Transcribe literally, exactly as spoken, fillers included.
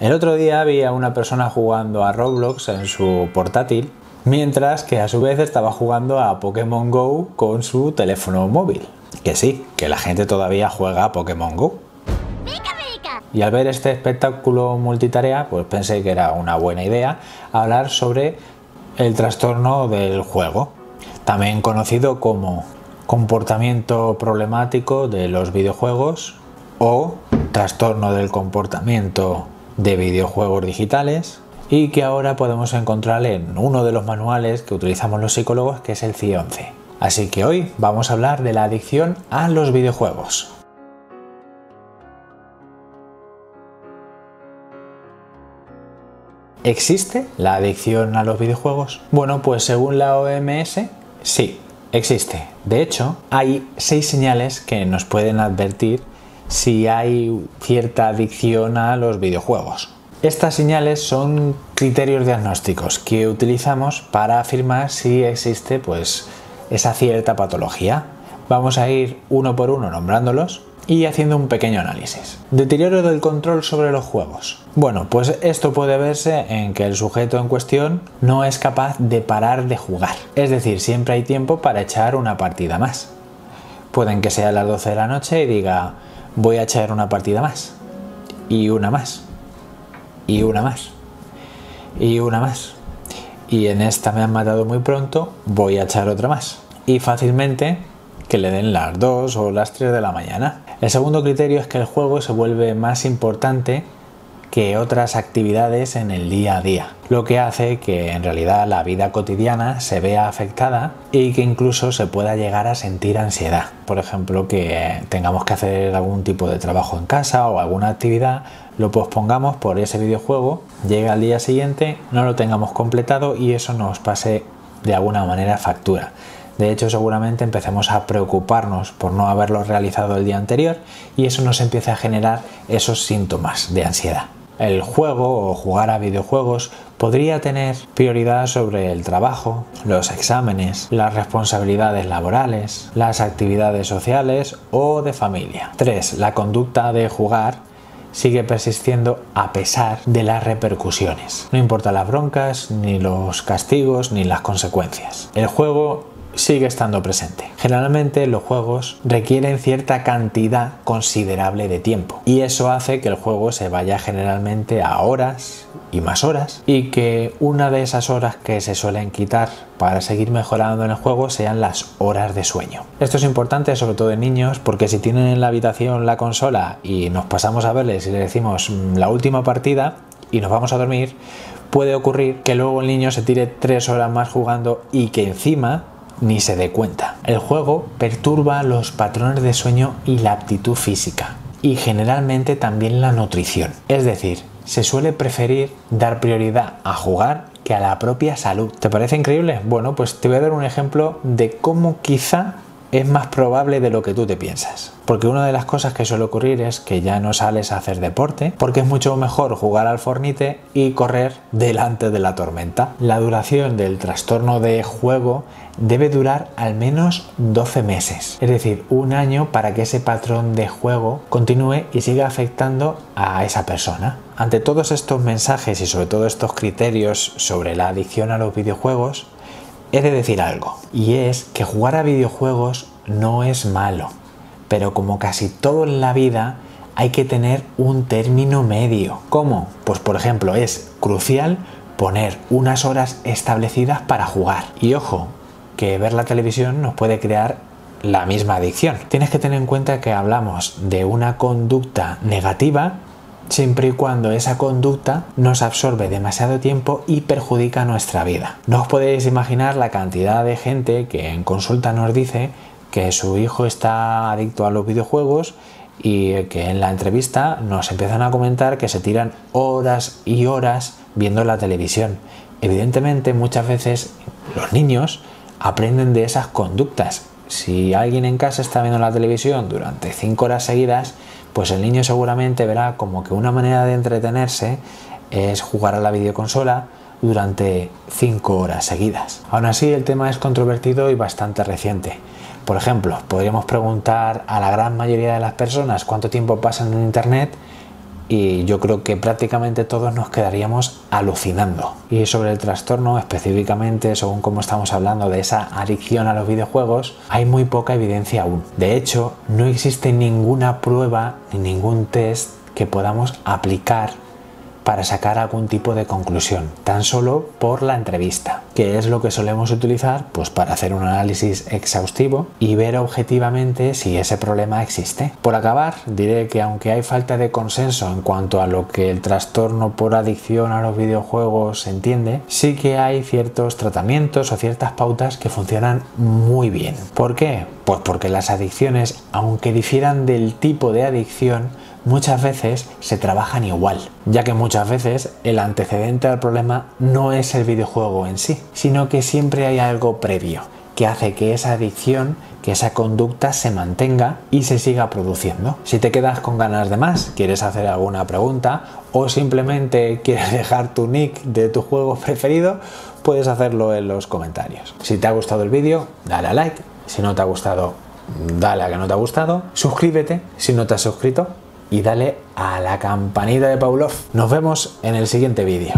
El otro día vi a una persona jugando a Roblox en su portátil, mientras que a su vez estaba jugando a Pokémon Go con su teléfono móvil. Que sí, que la gente todavía juega a Pokémon Go. Y al ver este espectáculo multitarea, pues pensé que era una buena idea hablar sobre el trastorno del juego, también conocido como comportamiento problemático de los videojuegos o trastorno del comportamiento de videojuegos digitales, y que ahora podemos encontrar en uno de los manuales que utilizamos los psicólogos, que es el C I E once. Así que hoy vamos a hablar de la adicción a los videojuegos. ¿Existe la adicción a los videojuegos? Bueno, pues según la O M S, sí, existe. De hecho, hay seis señales que nos pueden advertir si hay cierta adicción a los videojuegos. Estas señales son criterios diagnósticos que utilizamos para afirmar si existe, pues, esa cierta patología. Vamos a ir uno por uno nombrándolos y haciendo un pequeño análisis. Deterioro del control sobre los juegos. Bueno, pues esto puede verse en que el sujeto en cuestión no es capaz de parar de jugar. Es decir, siempre hay tiempo para echar una partida más. Pueden que sea las doce de la noche y diga: voy a echar una partida más. Y una más. Y una más. Y una más. Y en esta me han matado muy pronto, voy a echar otra más. Y fácilmente que le den las dos o las tres de la mañana. El segundo criterio es que el juego se vuelve más importante que otras actividades en el día a día, lo que hace que en realidad la vida cotidiana se vea afectada y que incluso se pueda llegar a sentir ansiedad. Por ejemplo, que tengamos que hacer algún tipo de trabajo en casa o alguna actividad, lo pospongamos por ese videojuego, llega al día siguiente, no lo tengamos completado y eso nos pase de alguna manera factura. De hecho, seguramente empecemos a preocuparnos por no haberlo realizado el día anterior y eso nos empieza a generar esos síntomas de ansiedad. El juego o jugar a videojuegos podría tener prioridad sobre el trabajo, los exámenes, las responsabilidades laborales, las actividades sociales o de familia. tres. La conducta de jugar sigue persistiendo a pesar de las repercusiones. No importa las broncas, ni los castigos, ni las consecuencias. El juego sigue estando presente. Generalmente los juegos requieren cierta cantidad considerable de tiempo y eso hace que el juego se vaya generalmente a horas y más horas, y que una de esas horas que se suelen quitar para seguir mejorando en el juego sean las horas de sueño. Esto es importante sobre todo en niños, porque si tienen en la habitación la consola y nos pasamos a verles y les decimos la última partida y nos vamos a dormir, puede ocurrir que luego el niño se tire tres horas más jugando y que encima ni se dé cuenta. El juego perturba los patrones de sueño y la aptitud física, y generalmente también la nutrición. Es decir, se suele preferir dar prioridad a jugar que a la propia salud. ¿Te parece increíble? Bueno, pues te voy a dar un ejemplo de cómo quizá es más probable de lo que tú te piensas. Porque una de las cosas que suele ocurrir es que ya no sales a hacer deporte, porque es mucho mejor jugar al Fortnite y correr delante de la tormenta. La duración del trastorno de juego debe durar al menos doce meses, es decir, un año, para que ese patrón de juego continúe y siga afectando a esa persona. Ante todos estos mensajes y sobre todo estos criterios sobre la adicción a los videojuegos, he de decir algo, y es que jugar a videojuegos no es malo, pero como casi todo en la vida hay que tener un término medio. ¿Cómo? Pues por ejemplo es crucial poner unas horas establecidas para jugar. Y ojo, que ver la televisión nos puede crear la misma adicción. Tienes que tener en cuenta que hablamos de una conducta negativa, siempre y cuando esa conducta nos absorbe demasiado tiempo y perjudica nuestra vida. No os podéis imaginar la cantidad de gente que en consulta nos dice que su hijo está adicto a los videojuegos y que en la entrevista nos empiezan a comentar que se tiran horas y horas viendo la televisión. Evidentemente, muchas veces los niños aprenden de esas conductas. Si alguien en casa está viendo la televisión durante cinco horas seguidas, pues el niño seguramente verá como que una manera de entretenerse es jugar a la videoconsola durante cinco horas seguidas. Aún así, el tema es controvertido y bastante reciente. Por ejemplo, podríamos preguntar a la gran mayoría de las personas cuánto tiempo pasan en internet y yo creo que prácticamente todos nos quedaríamos alucinando. Y sobre el trastorno específicamente, según como estamos hablando de esa adicción a los videojuegos, hay muy poca evidencia aún. De hecho, no existe ninguna prueba ni ningún test que podamos aplicar para sacar algún tipo de conclusión, tan solo por la entrevista, que es lo que solemos utilizar pues para hacer un análisis exhaustivo y ver objetivamente si ese problema existe. Por acabar, diré que aunque hay falta de consenso en cuanto a lo que el trastorno por adicción a los videojuegos se entiende, sí que hay ciertos tratamientos o ciertas pautas que funcionan muy bien. ¿Por qué? Pues porque las adicciones, aunque difieran del tipo de adicción, muchas veces se trabajan igual, ya que muchas veces el antecedente al problema no es el videojuego en sí, sino que siempre hay algo previo que hace que esa adicción, que esa conducta se mantenga y se siga produciendo. Si te quedas con ganas de más, quieres hacer alguna pregunta o simplemente quieres dejar tu nick de tu juego preferido, puedes hacerlo en los comentarios. Si te ha gustado el vídeo, dale a like. Si no te ha gustado, dale a que no te ha gustado. Suscríbete si no te has suscrito. Y dale a la campanita de Pavlov. Nos vemos en el siguiente vídeo.